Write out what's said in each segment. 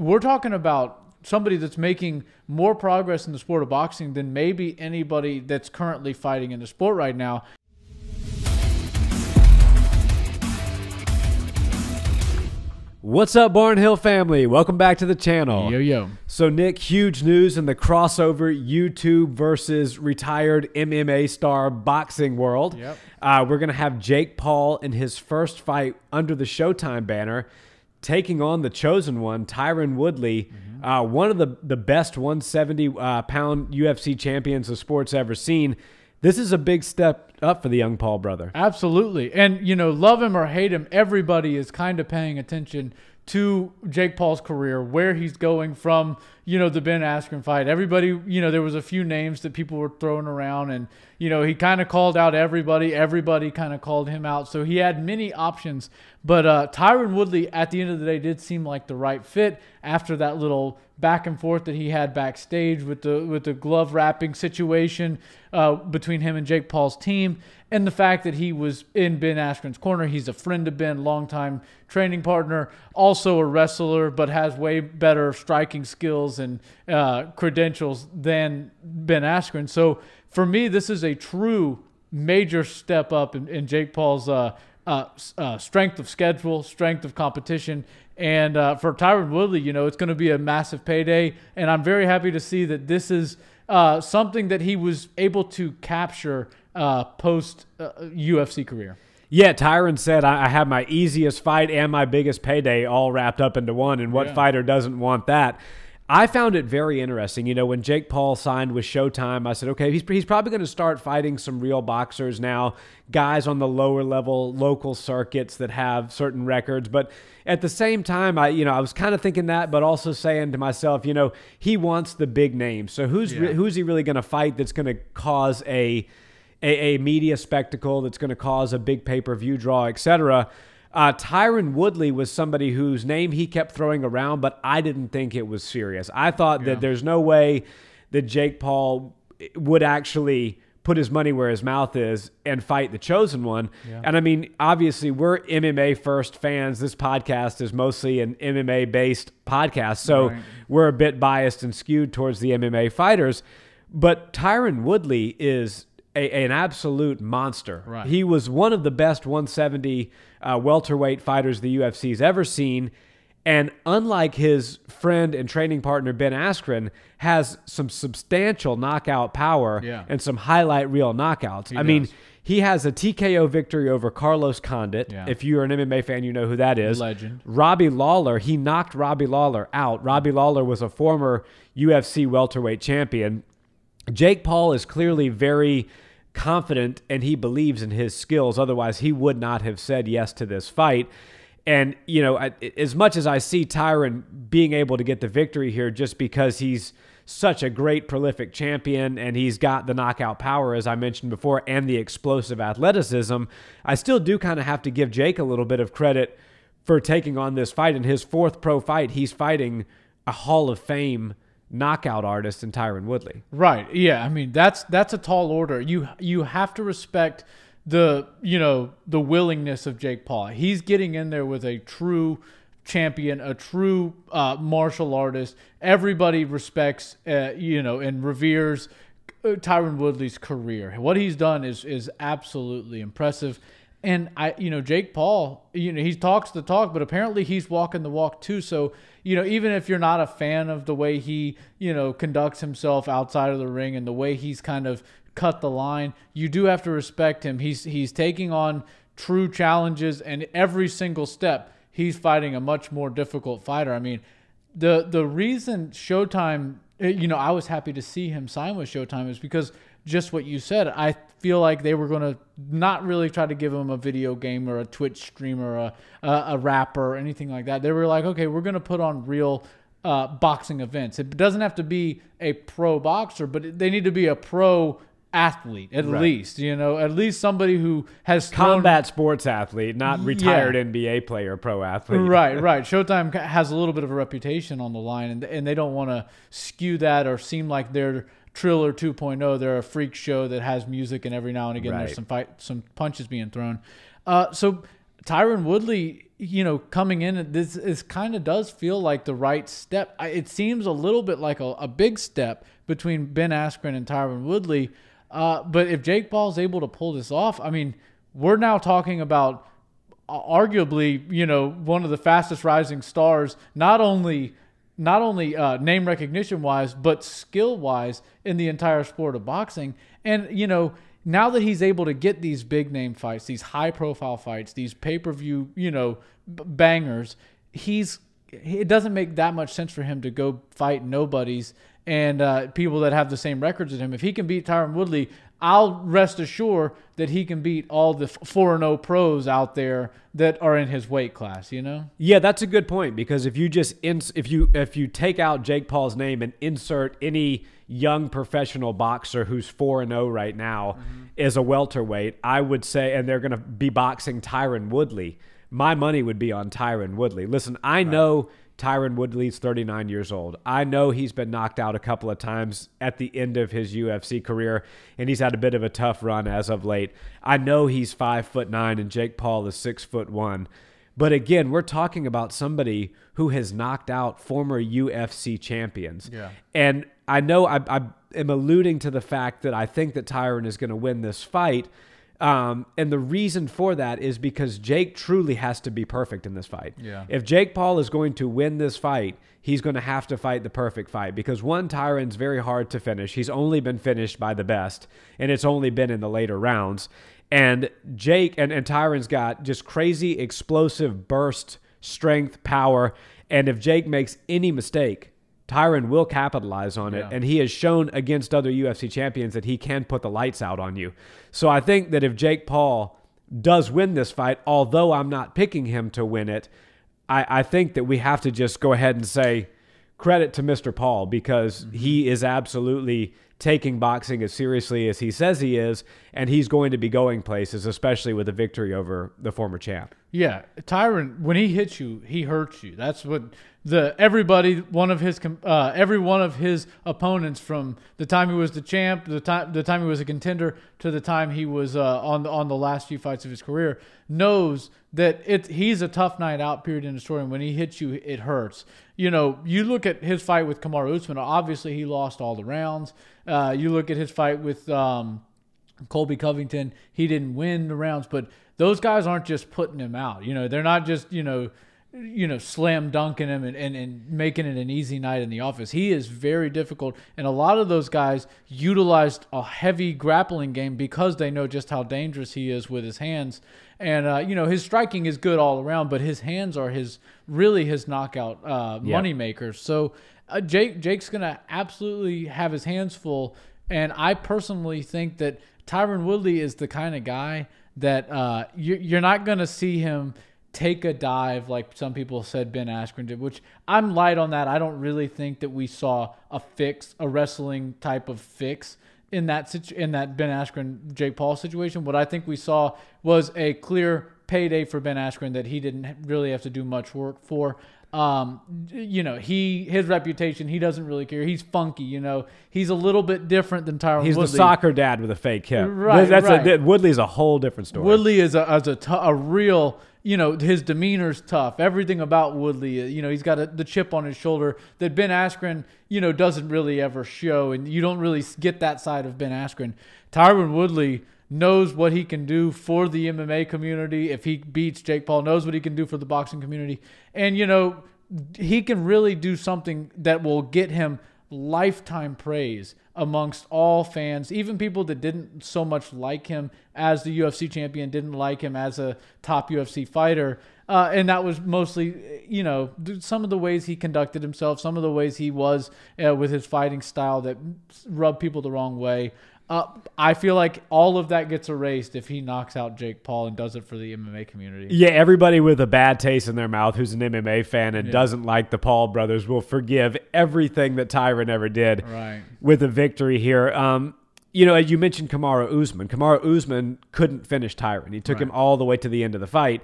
we're talking about somebody that's making more progress in the sport of boxing than maybe anybody that's currently fighting in the sport right now. What's up, Barnhill family? Welcome back to the channel. Yo, yo. So, Nick, huge news in the crossover YouTube versus retired MMA star boxing world. Yep. We're going to have Jake Paul in his first fight under the Showtime banner, taking on the Chosen One, Tyron Woodley, mm-hmm. One of the best 170-pound UFC champions the sport's ever seen. This is a big step up for the young Paul brother. Absolutely. And, you know, love him or hate him, everybody is kind of paying attention to Jake Paul's career, where he's going from, you know, the Ben Askren fight. Everybody, you know, there was a few names that people were throwing around and, you know, he kind of called out everybody. Everybody kind of called him out. So he had many options. But Tyron Woodley, at the end of the day, did seem like the right fit after that little back and forth that he had backstage with the glove wrapping situation between him and Jake Paul's team, and the fact that he was in Ben Askren's corner. He's a friend of Ben, longtime training partner, also a wrestler, but has way better striking skills and credentials than Ben Askren. So for me, this is a true major step up in Jake Paul's strength of schedule, strength of competition. And for Tyron Woodley, you know, it's going to be a massive payday. And I'm very happy to see that this is something that he was able to capture post UFC career. Yeah, Tyron said, I have my easiest fight and my biggest payday all wrapped up into one. And what fighter doesn't want that? I found it very interesting. You know, when Jake Paul signed with Showtime, I said, okay, he's probably going to start fighting some real boxers now, guys on the lower level, local circuits that have certain records. But at the same time, I was kind of thinking that, but also saying to myself, you know, he wants the big name. So who's he really going to fight that's going to cause a media spectacle, that's going to cause a big pay-per-view draw, etc.? Tyron Woodley was somebody whose name he kept throwing around, but I didn't think it was serious. I thought that there's no way that Jake Paul would actually put his money where his mouth is and fight the Chosen One. Yeah. And I mean, obviously, we're MMA first fans. This podcast is mostly an MMA based podcast, so we're a bit biased and skewed towards the MMA fighters. But Tyron Woodley is an absolute monster. Right. He was one of the best 170 welterweight fighters the UFC's ever seen, and unlike his friend and training partner Ben Askren, has some substantial knockout power and some highlight reel knockouts. I mean, he has a TKO victory over Carlos Condit. Yeah. If you're an MMA fan, you know who that is. Legend. Robbie Lawler, he knocked Robbie Lawler out. Robbie Lawler was a former UFC welterweight champion. Jake Paul is clearly very confident and he believes in his skills. Otherwise, he would not have said yes to this fight. And, you know, as much as I see Tyron being able to get the victory here just because he's such a great, prolific champion and he's got the knockout power, as I mentioned before, and the explosive athleticism, I still do kind of have to give Jake a little bit of credit for taking on this fight. In his fourth pro fight, he's fighting a Hall of Fame knockout artist in Tyron Woodley. Right. Yeah. I mean, that's a tall order. You have to respect the willingness of Jake Paul. He's getting in there with a true champion, a true martial artist. Everybody respects, and reveres Tyron Woodley's career. What he's done is absolutely impressive. And Jake Paul, he talks the talk, but apparently he's walking the walk too. So, even if you're not a fan of the way he, conducts himself outside of the ring and the way he's kind of cut the line, you do have to respect him. He's taking on true challenges, and every single step he's fighting a much more difficult fighter. I mean, the reason Showtime, I was happy to see him sign with Showtime is because just what you said. I feel like they were going to not really try to give him a video game or a Twitch streamer, or a rapper or anything like that. They were like, okay, we're going to put on real boxing events. It doesn't have to be a pro boxer, but they need to be a pro athlete at least, at least somebody who has combat sports athlete, not retired NBA player, pro athlete. Right. Showtime has a little bit of a reputation on the line, and they don't want to skew that or seem like they're Triller 2.0, they're a freak show that has music, and every now and again there's some punches being thrown. So Tyron Woodley, you know, coming in, this is kind of does feel like the right step. It seems a little bit like a big step between Ben Askren and Tyron Woodley. But if Jake Paul is able to pull this off, I mean, we're now talking about arguably, you know, one of the fastest rising stars, not only name recognition wise, but skill wise in the entire sport of boxing. And, you know, now that he's able to get these big name fights, these high profile fights, these pay-per-view, you know, bangers, it doesn't make that much sense for him to go fight nobodies and people that have the same records as him. If he can beat Tyron Woodley, I'll rest assured that he can beat all the 4-0 pros out there that are in his weight class, you know? Yeah, that's a good point, because if you just if you take out Jake Paul's name and insert any young professional boxer who's 4-0 right now as a welterweight, I would say, and they're going to be boxing Tyron Woodley, my money would be on Tyron Woodley. Listen, I know Tyron Woodley's 39 years old. I know he's been knocked out a couple of times at the end of his UFC career, and he's had a bit of a tough run as of late. I know he's 5'9" and Jake Paul is 6'1". But again, we're talking about somebody who has knocked out former UFC champions. Yeah. And I know I am alluding to the fact that I think that Tyron is going to win this fight. And the reason for that is because Jake truly has to be perfect in this fight. Yeah. If Jake Paul is going to win this fight, he's going to have to fight the perfect fight, because one, Tyron's very hard to finish. He's only been finished by the best, and it's only been in the later rounds. And Jake and Tyron's got just crazy explosive burst, strength, power. And if Jake makes any mistake, Tyron will capitalize on it, and he has shown against other UFC champions that he can put the lights out on you. So I think that if Jake Paul does win this fight, although I'm not picking him to win it, I think that we have to just go ahead and say credit to Mr. Paul, because he is absolutely taking boxing as seriously as he says he is, and he's going to be going places, especially with a victory over the former champ. Yeah, Tyron, when he hits you, he hurts you. That's what every one of his opponents, from the time he was the champ, the time he was a contender, to the time he was on the last few fights of his career, knows that he's a tough night out period in the story, and when he hits you, it hurts. You know, you look at his fight with Kamaru Usman, obviously he lost all the rounds. You look at his fight with Colby Covington, he didn't win the rounds, but those guys aren't just putting him out. You know, they're not just, you know, slam dunking him and making it an easy night in the office. He is very difficult, and a lot of those guys utilized a heavy grappling game because they know just how dangerous he is with his hands. And, you know, his striking is good all around, but his hands are really his knockout moneymakers. So Jake's going to absolutely have his hands full. And I personally think that Tyron Woodley is the kind of guy that you're not going to see him take a dive like some people said Ben Askren did, which I'm light on that. I don't really think that we saw a wrestling type of fix in that Ben Askren, Jake Paul situation. What I think we saw was a clear payday for Ben Askren that he didn't really have to do much work for. You know, his reputation, he doesn't really care. He's funky, you know. He's a little bit different than Tyron Woodley. He's the soccer dad with a fake hip. Right, Woodley's a whole different story. Woodley is a real, you know, his demeanor's tough. Everything about Woodley, you know, he's got the chip on his shoulder that Ben Askren, you know, doesn't really ever show, and you don't really get that side of Ben Askren. Tyron Woodley knows what he can do for the MMA community. If he beats Jake Paul, knows what he can do for the boxing community. And, you know, he can really do something that will get him lifetime praise amongst all fans, even people that didn't so much like him as the UFC champion, didn't like him as a top UFC fighter. And that was mostly, you know, some of the ways he conducted himself, some of the ways he was with his fighting style that rubbed people the wrong way. I feel like all of that gets erased if he knocks out Jake Paul and does it for the MMA community. Yeah, everybody with a bad taste in their mouth who's an MMA fan and doesn't like the Paul brothers will forgive everything that Tyron ever did with a victory here. You know, you mentioned Kamaru Usman. Kamaru Usman couldn't finish Tyron. He took him all the way to the end of the fight.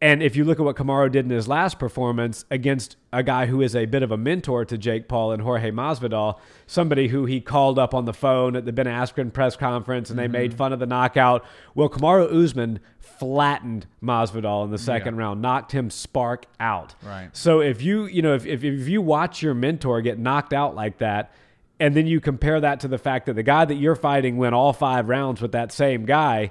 And if you look at what Kamaru did in his last performance against a guy who is a bit of a mentor to Jake Paul and Jorge Masvidal, somebody who he called up on the phone at the Ben Askren press conference and they made fun of the knockout. Well, Kamaru Usman flattened Masvidal in the second round, knocked him spark out. Right. So if you watch your mentor get knocked out like that, and then you compare that to the fact that the guy that you're fighting went all 5 rounds with that same guy,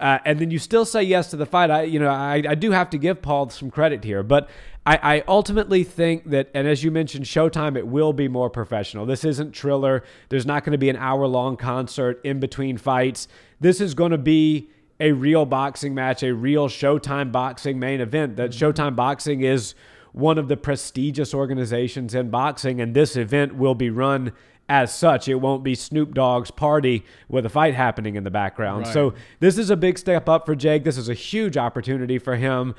and then you still say yes to the fight. I do have to give Paul some credit here, but I ultimately think that, and as you mentioned, Showtime, it will be more professional. This isn't Triller. There's not going to be an hour-long concert in between fights. This is going to be a real boxing match, a real Showtime Boxing main event. That Showtime Boxing is one of the prestigious organizations in boxing, and this event will be run as such. It won't be Snoop Dogg's party with a fight happening in the background. Right. So this is a big step up for Jake. This is a huge opportunity for him.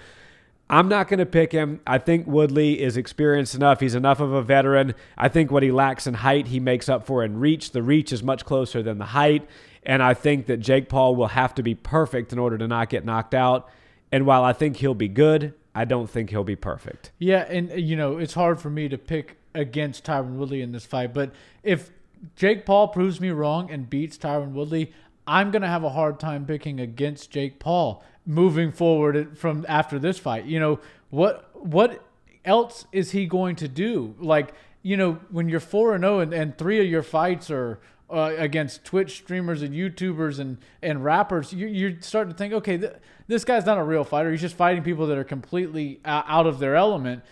I'm not going to pick him. I think Woodley is experienced enough. He's enough of a veteran. I think what he lacks in height, he makes up for in reach. The reach is much closer than the height. And I think that Jake Paul will have to be perfect in order to not get knocked out. And while I think he'll be good, I don't think he'll be perfect. Yeah, and, you know, it's hard for me to pick against Tyron Woodley in this fight. But if Jake Paul proves me wrong and beats Tyron Woodley, I'm going to have a hard time picking against Jake Paul moving forward from after this fight. You know, what else is he going to do? Like, you know, when you're 4-0 and 3 of your fights are against Twitch streamers and YouTubers and rappers, you start to think, okay, this guy's not a real fighter. He's just fighting people that are completely out of their element.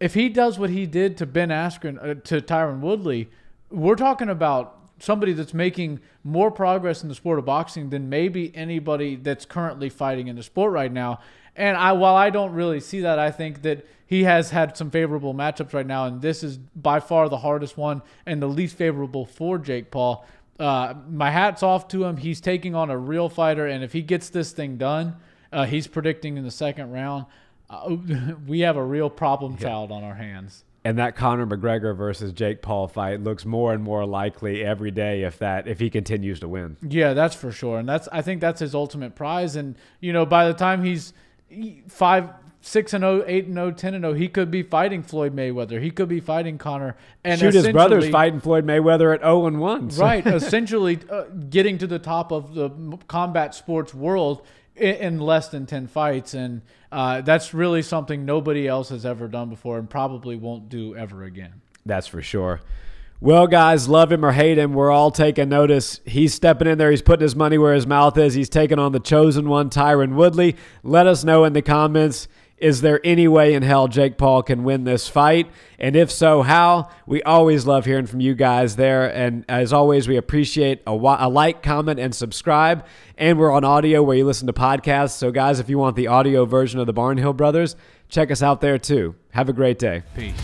If he does what he did to Ben Askren, to Tyron Woodley, we're talking about somebody that's making more progress in the sport of boxing than maybe anybody that's currently fighting in the sport right now. And while I don't really see that, I think that he has had some favorable matchups right now, and this is by far the hardest one and the least favorable for Jake Paul. My hat's off to him. He's taking on a real fighter, and if he gets this thing done, he's predicting in the second round, we have a real problem child on our hands. And that Conor McGregor versus Jake Paul fight looks more and more likely every day if he continues to win. Yeah, that's for sure. And I think that's his ultimate prize. And, you know, by the time he's 5-6-0, 8-0, 10-0, he could be fighting Floyd Mayweather. He could be fighting Conor. And shoot, his brother's fighting Floyd Mayweather at 0-1. So. Right. Essentially getting to the top of the combat sports world in less than 10 fights. And that's really something nobody else has ever done before and probably won't do ever again. That's for sure. Well, guys, love him or hate him, we're all taking notice. He's stepping in there. He's putting his money where his mouth is. He's taking on the Chosen One, Tyron Woodley. Let us know in the comments, is there any way in hell Jake Paul can win this fight? And if so, how? We always love hearing from you guys there. And as always, we appreciate a like, comment, and subscribe. And we're on audio where you listen to podcasts. So, guys, if you want the audio version of the Barnhill Brothers, check us out there too. Have a great day. Peace.